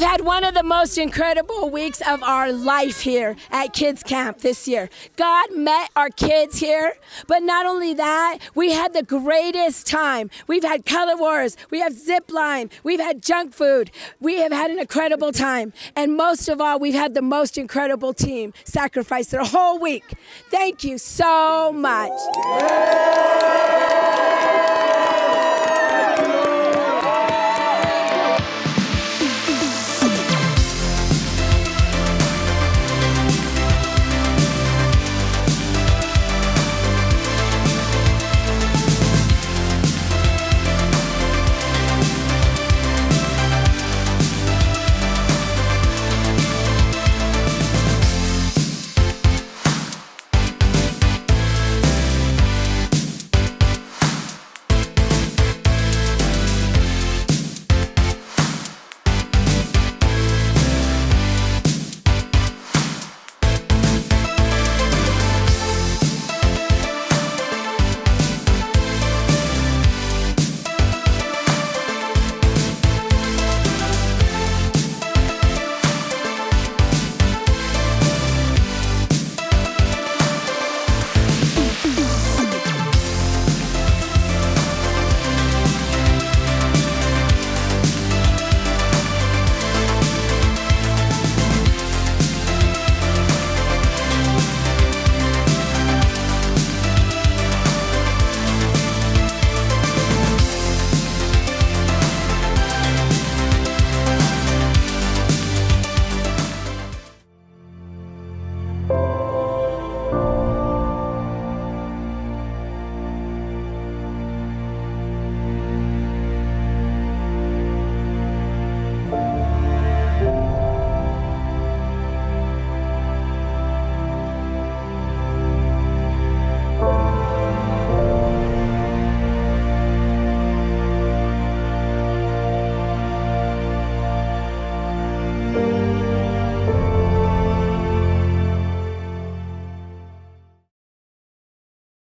Had one of the most incredible weeks of our life here at Kids Camp this year. God met our kids here, but not only that, we had the greatest time. We've had color wars, we have zip line, we've had junk food, we have had an incredible time, and most of all, we've had the most incredible team sacrifice their whole week. Thank you so much.